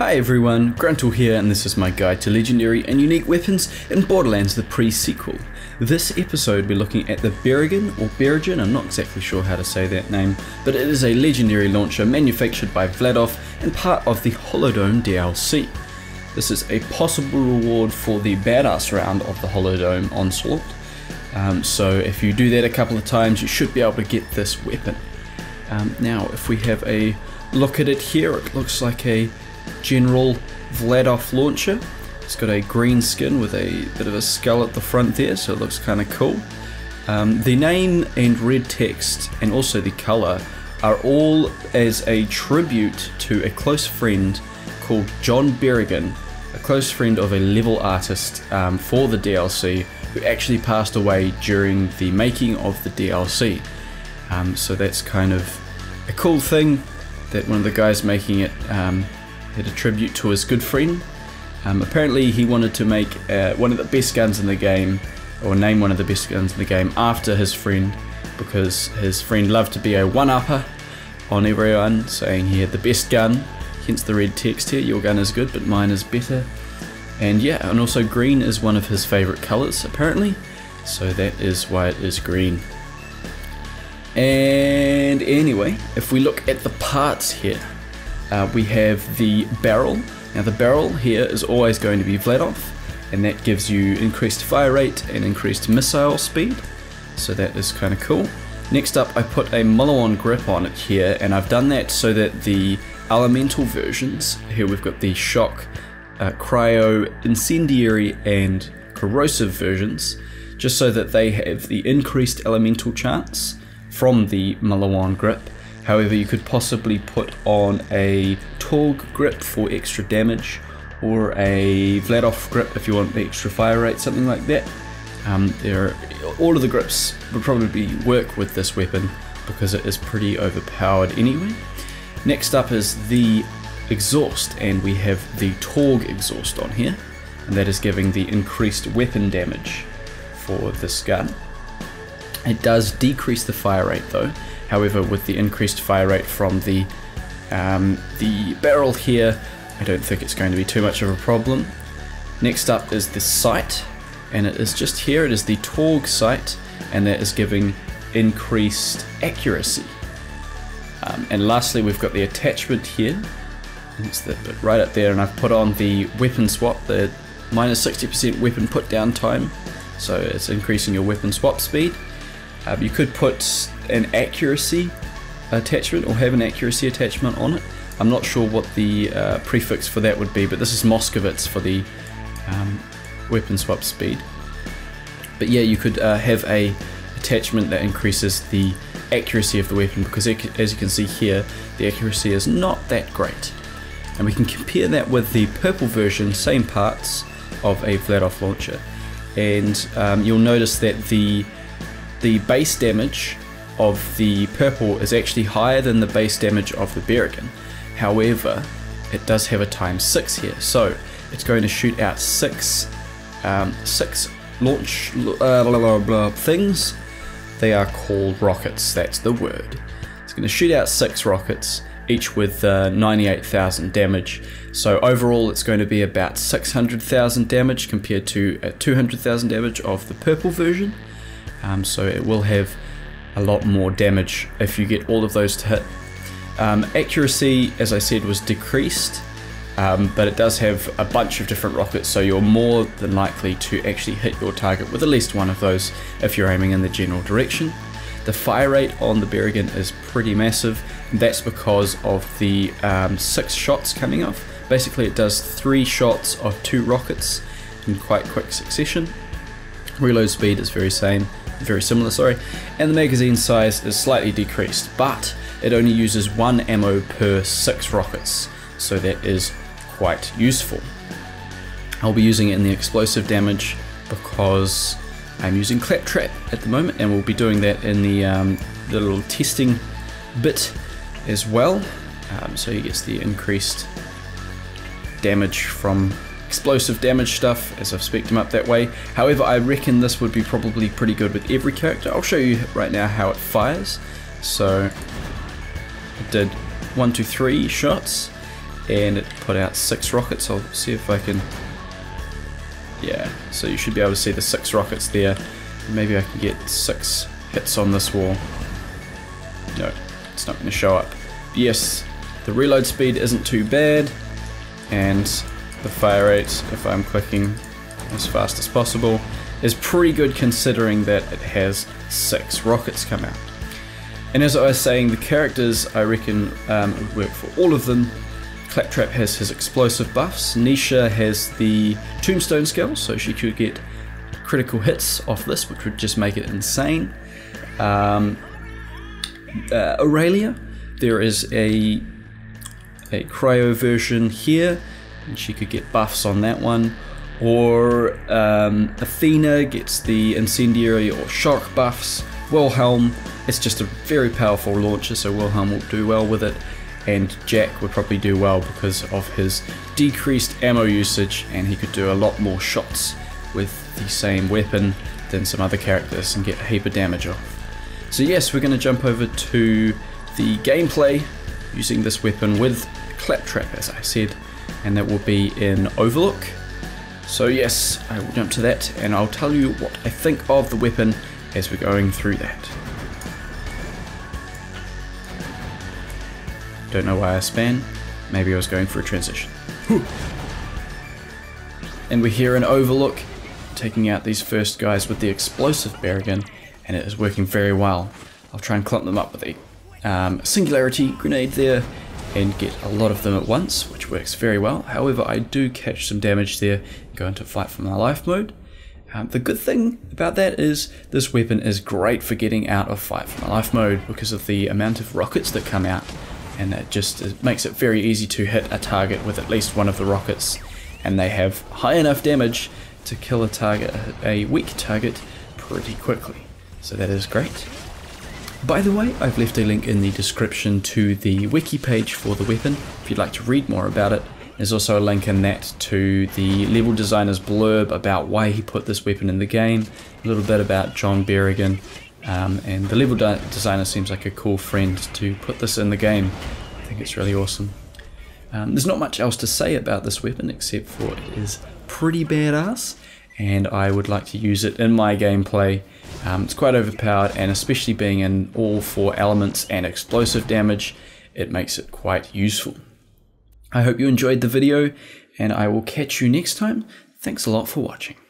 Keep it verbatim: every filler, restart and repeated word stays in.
Hi everyone, Gruntle here, and this is my guide to legendary and unique weapons in Borderlands the pre-sequel. This episode we're looking at the Berrigan, or Berrigan, I'm not exactly sure how to say that name, but it is a legendary launcher manufactured by Vladof and part of the Holodome D L C. This is a possible reward for the badass round of the Holodome Onslaught, um, so if you do that a couple of times you should be able to get this weapon. Um, now if we have a look at it here, it looks like a general Vladof launcher. It's got a green skin with a bit of a skull at the front there, so it looks kind of cool. Um, the name and red text and also the color are all as a tribute to a close friend called John Berrigan, a close friend of a level artist um, for the D L C who actually passed away during the making of the D L C. Um, so that's kind of a cool thing that one of the guys making it um, had a tribute to his good friend. Um, apparently he wanted to make uh, one of the best guns in the game, or name one of the best guns in the game after his friend, because his friend loved to be a one-upper on everyone, saying he had the best gun, hence the red text here, your gun is good but mine is better. And yeah, and also green is one of his favourite colours apparently, so that is why it is green. And anyway, if we look at the parts here, Uh, we have the barrel. Now the barrel here is always going to be Vladof, and that gives you increased fire rate and increased missile speed, so that is kind of cool. Next up I put a Maliwan grip on it here, and I've done that so that the elemental versions, here we've got the shock, uh, cryo, incendiary and corrosive versions, just so that they have the increased elemental chance from the Maliwan grip. However, you could possibly put on a Torgue grip for extra damage, or a Vladof grip if you want the extra fire rate, something like that. Um, there, are, all of the grips would probably work with this weapon because it is pretty overpowered anyway. Next up is the exhaust, and we have the Torgue exhaust on here, and that is giving the increased weapon damage for this gun. It does decrease the fire rate though. However, with the increased fire rate from the um, the barrel here, I don't think it's going to be too much of a problem. Next up is the sight, and it is just here, it is the Torgue sight, and that is giving increased accuracy. Um, and lastly, we've got the attachment here, and it's the bit right up there, and I've put on the weapon swap, the minus sixty percent weapon put down time, so it's increasing your weapon swap speed. Um, you could put an accuracy attachment or have an accuracy attachment on it. I'm not sure what the uh, prefix for that would be, but this is Moskovitz for the um, weapon swap speed. But yeah, you could uh, have a attachment that increases the accuracy of the weapon, because as you can see here, the accuracy is not that great. And we can compare that with the purple version, same parts of a Vladof launcher. And um, you'll notice that the the base damage of the purple is actually higher than the base damage of the Berrigan. However, it does have a times six here, so it's going to shoot out six, um, six launch uh, blah, blah, blah, things. They are called rockets. That's the word. It's going to shoot out six rockets, each with uh, ninety-eight thousand damage. So overall, it's going to be about six hundred thousand damage compared to uh, two hundred thousand damage of the purple version. Um, so it will have a lot more damage if you get all of those to hit. Um, accuracy, as I said, was decreased, um, but it does have a bunch of different rockets, so you're more than likely to actually hit your target with at least one of those if you're aiming in the general direction. The fire rate on the Berrigan is pretty massive, and that's because of the um, six shots coming off. Basically it does three shots of two rockets in quite quick succession. Reload speed is very same, very similar, sorry, and the magazine size is slightly decreased, but it only uses one ammo per six rockets, so that is quite useful. I'll be using it in the explosive damage because I'm using Claptrap at the moment, and we'll be doing that in the, um, the little testing bit as well, um, so he gets the increased damage from explosive damage stuff as I've specced him up that way. However, I reckon this would be probably pretty good with every character. I'll show you right now how it fires. So I did one, two, three shots, and it put out six rockets. I'll see if I can, yeah, so you should be able to see the six rockets there. Maybe I can get six hits on this wall. No, it's not going to show up. But yes, the reload speed isn't too bad, and the fire rate, if I'm clicking as fast as possible, is pretty good considering that it has six rockets come out. And as I was saying, the characters, I reckon, um, work for all of them. Claptrap has his explosive buffs, Nisha has the tombstone skill, so she could get critical hits off this, which would just make it insane. Um, uh, Aurelia, there is a, a cryo version here, and she could get buffs on that one. Or um, Athena gets the incendiary or shock buffs. Wilhelm, it's just a very powerful launcher, so Wilhelm will do well with it. And Jack would probably do well because of his decreased ammo usage, and he could do a lot more shots with the same weapon than some other characters and get a heap of damage off. So yes, we're going to jump over to the gameplay using this weapon with Claptrap, as I said, and that will be in Overlook. So yes, I will jump to that and I'll tell you what I think of the weapon as we're going through that. Don't know why I span, maybe I was going for a transition. Whew. And we're here in Overlook, taking out these first guys with the explosive Berrigan, and it is working very well. I'll try and clump them up with a um, singularity grenade there, and get a lot of them at once, which works very well. However, I do catch some damage there, go into fight for my life mode. Um, the good thing about that is this weapon is great for getting out of fight for my life mode because of the amount of rockets that come out, and that just it makes it very easy to hit a target with at least one of the rockets, and they have high enough damage to kill a target, a weak target, pretty quickly. So that is great. By the way, I've left a link in the description to the wiki page for the weapon if you'd like to read more about it. There's also a link in that to the level designer's blurb about why he put this weapon in the game, a little bit about John Berrigan, um, and the level de designer seems like a cool friend to put this in the game. I think it's really awesome. Um, there's not much else to say about this weapon except for it is pretty badass, and I would like to use it in my gameplay. Um, it's quite overpowered, and especially being in all four elements and explosive damage, it makes it quite useful. I hope you enjoyed the video, and I will catch you next time. Thanks a lot for watching.